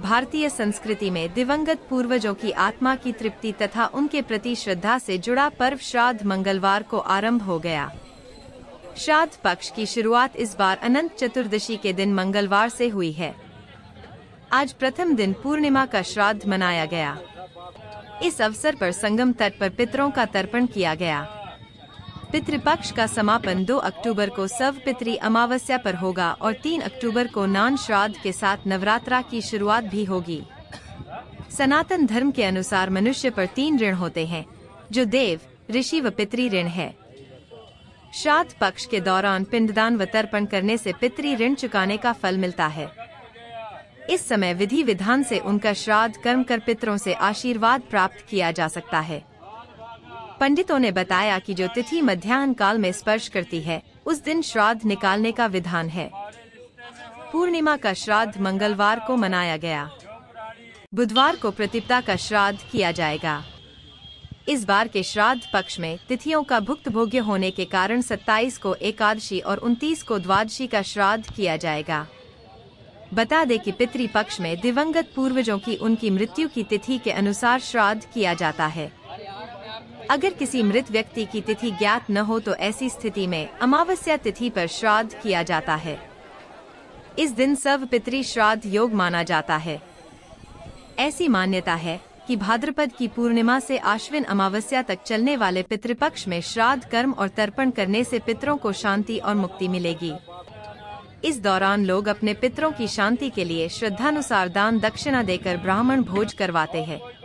भारतीय संस्कृति में दिवंगत पूर्वजों की आत्मा की तृप्ति तथा उनके प्रति श्रद्धा से जुड़ा पर्व श्राद्ध मंगलवार को आरंभ हो गया। श्राद्ध पक्ष की शुरुआत इस बार अनंत चतुर्दशी के दिन मंगलवार से हुई है। आज प्रथम दिन पूर्णिमा का श्राद्ध मनाया गया। इस अवसर पर संगम तट पर पितरों का तर्पण किया गया। पितृपक्ष का समापन 2 अक्टूबर को सर्वपितृ अमावस्या पर होगा और 3 अक्टूबर को नान श्राद्ध के साथ नवरात्रा की शुरुआत भी होगी। सनातन धर्म के अनुसार मनुष्य पर 3 ऋण होते हैं, जो देव, ऋषि व पितृ ऋण है। श्राद्ध पक्ष के दौरान पिंडदान व तर्पण करने से पितृ ऋण चुकाने का फल मिलता है। इस समय विधि विधान से उनका श्राद्ध कर्म कर पितरों से आशीर्वाद प्राप्त किया जा सकता है। पंडितों ने बताया कि जो तिथि मध्याह्न काल में स्पर्श करती है, उस दिन श्राद्ध निकालने का विधान है। पूर्णिमा का श्राद्ध मंगलवार को मनाया गया। बुधवार को प्रतिपदा का श्राद्ध किया जाएगा। इस बार के श्राद्ध पक्ष में तिथियों का भुक्त भोग्य होने के कारण 27 को एकादशी और 29 को द्वादशी का श्राद्ध किया जाएगा। बता दे कि पितृपक्ष में दिवंगत पूर्वजों की उनकी मृत्यु की तिथि के अनुसार श्राद्ध किया जाता है। अगर किसी मृत व्यक्ति की तिथि ज्ञात न हो तो ऐसी स्थिति में अमावस्या तिथि पर श्राद्ध किया जाता है। इस दिन सर्वपितृ श्राद्ध योग माना जाता है। ऐसी मान्यता है कि भाद्रपद की पूर्णिमा से आश्विन अमावस्या तक चलने वाले पितृपक्ष में श्राद्ध कर्म और तर्पण करने से पितरों को शांति और मुक्ति मिलेगी। इस दौरान लोग अपने पितरों की शांति के लिए श्रद्धानुसार दान दक्षिणा देकर ब्राह्मण भोज करवाते हैं।